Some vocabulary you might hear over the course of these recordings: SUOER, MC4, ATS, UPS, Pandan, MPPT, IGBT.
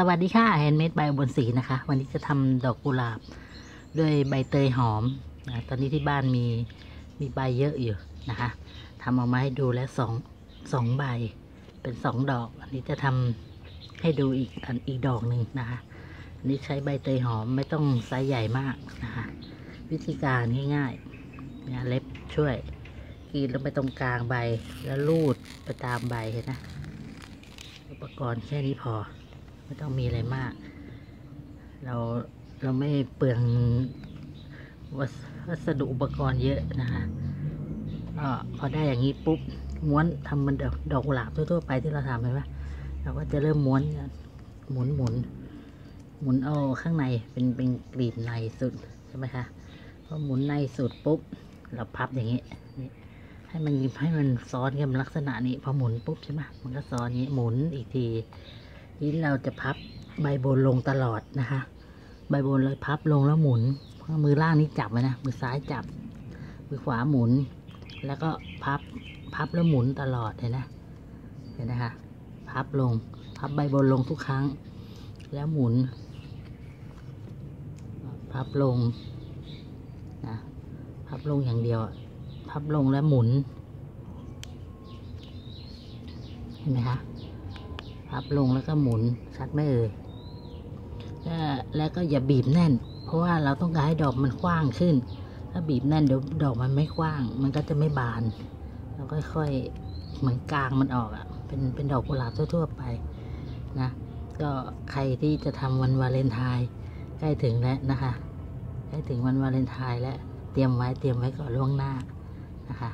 สวัสดีค่ะแฮนด์เมดใบบนสีนะคะวันนี้จะทำดอกกุหลาบด้วยใบเตยหอมนะตอนนี้ที่บ้านมีใบเยอะอยู่นะคะทำออกมาให้ดูแล้วสองใบเป็นสองดอกอันนี้จะทำให้ดูอีกดอกหนึ่งนะคะอันนี้ใช้ใบเตยหอมไม่ต้องไซส์ใหญ่มากนะคะวิธีการง่ายๆนะเล็บช่วยกรีดลงไปตรงกลางใบแล้วลูดไปตามใบนะอุปกรณ์แค่นี้พอไม่ต้องมีอะไรมากเราไม่เปลืองวัสดุอุปกรณ์เยอะนะคะก็พอได้อย่างนี้ปุ๊บม้วนทำมันดอกกุหลาบทั่วๆไปที่เราทำเลยว่าเราก็จะเริ่มม้วนหมุนเอาข้างในเป็นกลีบในสุดใช่ไหมคะพอหมุนในสุดปุ๊บเราพับอย่างนี้ให้มันซ้อนกันลักษณะนี้พอหมุนปุ๊บใช่ไหมมันก็ซ้อนนี้หมุนอีกทีนี้เราจะพับใบบนลงตลอดนะคะใบบนเลยพับลงแล้วหมุนมือล่างนี้จับไว้นะมือซ้ายจับมือขวาหมุนแล้วก็พับแล้วหมุนตลอดเห็นไหมคะพับลงพับใบบนลงทุกครั้งแล้วหมุนพับลงนะพับลงอย่างเดียวพับลงแล้วหมุนเห็นไหมคะพับลงแล้วก็หมุนชัดไหมเอ่ยแล้วก็อย่าบีบแน่นเพราะว่าเราต้องการให้ดอกมันกว้างขึ้นถ้าบีบแน่นเดี๋ยวดอกมันไม่กว้างมันก็จะไม่บานเราค่อยๆเหมือนกลางมันออกอ่ะเป็นดอกกุหลาบทั่วๆไปนะก็ใครที่จะทำวันวาเลนไทน์ใกล้ถึงแล้วนะคะใกล้ถึงวันวาเลนไทน์แล้วเตรียมไว้ก่อนล่วงหน้านะคะ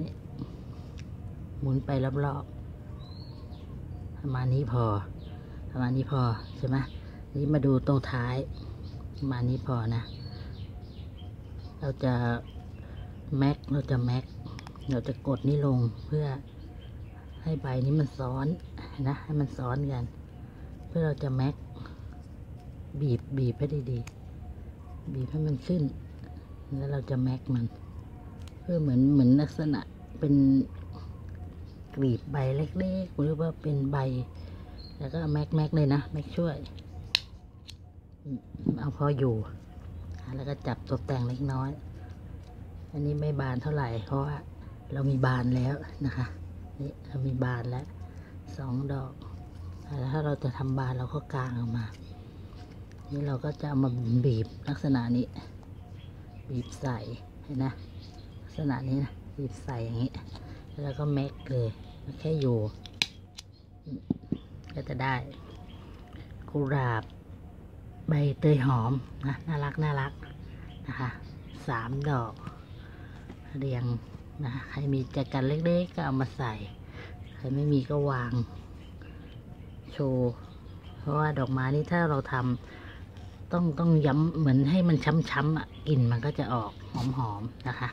นี่หมุนไปรอบๆประมาณนี้พอใช่ไหมนี่มาดูตรงท้ายประมาณนี้พอนะเราจะกดนี่ลงเพื่อให้ใบนี้มันซ้อนนะให้มันซ้อนกันเพื่อเราจะแม็กบีบให้ดีๆบีบให้มันขึ้นแล้วเราจะแม็กมันเพื่อเหมือนลักษณะเป็นกรีบใบเล็กๆหรือว่าเป็นใบแล้วก็แม็กเลยนะแม็กช่วยเอาพออยู่แล้วก็จับตกแต่งเล็กน้อยอันนี้ไม่บานเท่าไหร่เพราะว่าเรามีบานแล้วนะคะนี่เรามีบานแล้วสองดอกแล้วถ้าเราจะทำบานเราก็กางออกมานี่เราก็จะเอามาบีบลักษณะนี้บีบใส่เห็นนะลักษณะนี้นะบีบใส่อย่างนี้แล้วก็แม็กเลยแค่อยู่ก็จะได้กุหลาบใบเตยหอมนะน่ารักนะคะสามดอกเรียงนะใครมีแจกันเล็กๆก็เอามาใส่ใครไม่มีก็วางโชว์เพราะว่าดอกไม้นี่ถ้าเราทำต้องย้ำเหมือนให้มันช้ำๆอ่ะกลิ่นมันก็จะออกหอมๆนะคะ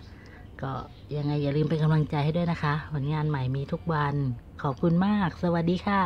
ก็ยังไงอย่าลืมเป็นกำลังใจให้ด้วยนะคะผลงานใหม่มีทุกวันขอบคุณมากสวัสดีค่ะ